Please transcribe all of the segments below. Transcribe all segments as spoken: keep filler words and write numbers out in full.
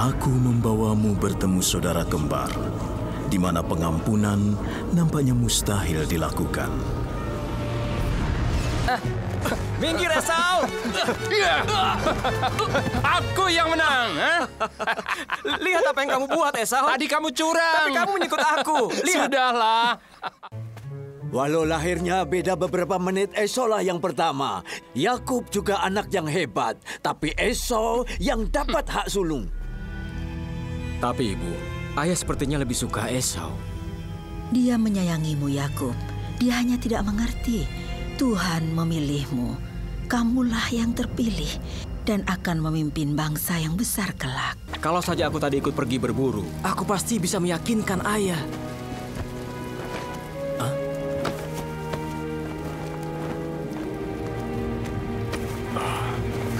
Aku membawamu bertemu saudara kembar, di mana pengampunan nampaknya mustahil dilakukan. Minggir, Esau! Aku yang menang! Lihat apa yang kamu buat, Esau. Tadi kamu curang. Tapi kamu menyikut aku. Lihat. Sudahlah. Walau lahirnya beda beberapa menit, Esau lah yang pertama. Yakub juga anak yang hebat, tapi Esau yang dapat hak sulung. Tapi Ibu, ayah sepertinya lebih suka Esau. Dia menyayangimu, Yakub. Dia hanya tidak mengerti. Tuhan memilihmu, kamulah yang terpilih dan akan memimpin bangsa yang besar kelak. Kalau saja aku tadi ikut pergi berburu, aku pasti bisa meyakinkan ayah.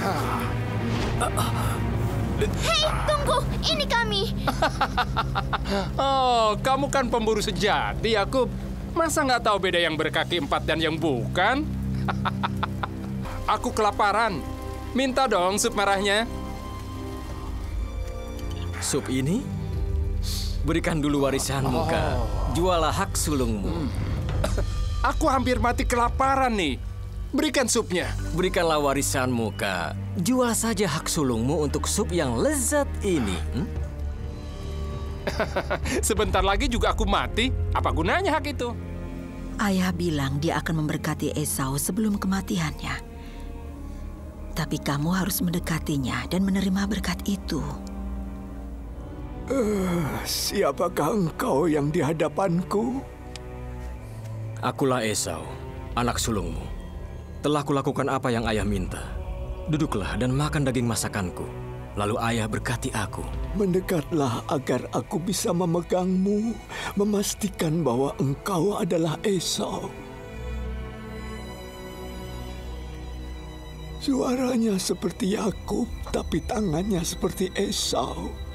Hah? Hei, tunggu! Ini kami! Oh, kamu kan pemburu sejati, Yakub. Masa nggak tahu beda yang berkaki empat dan yang bukan? Aku kelaparan. Minta dong sup merahnya. Sup ini? Berikan dulu warisanmu, Kak. Jualah hak sulungmu. Hmm. Aku hampir mati kelaparan nih. Berikan supnya. Berikanlah warisanmu, Kak. Jual saja hak sulungmu untuk sup yang lezat ini. Hmm? Sebentar lagi juga aku mati. Apa gunanya hak itu? Ayah bilang dia akan memberkati Esau sebelum kematiannya. Tapi kamu harus mendekatinya dan menerima berkat itu. Uh, siapakah engkau yang di hadapanku? Akulah Esau, anak sulungmu. Telah kulakukan apa yang ayah minta. Duduklah dan makan daging masakanku. Lalu ayah berkati aku. Mendekatlah agar aku bisa memegangmu, memastikan bahwa engkau adalah Esau. Suaranya seperti Yakub, tapi tangannya seperti Esau.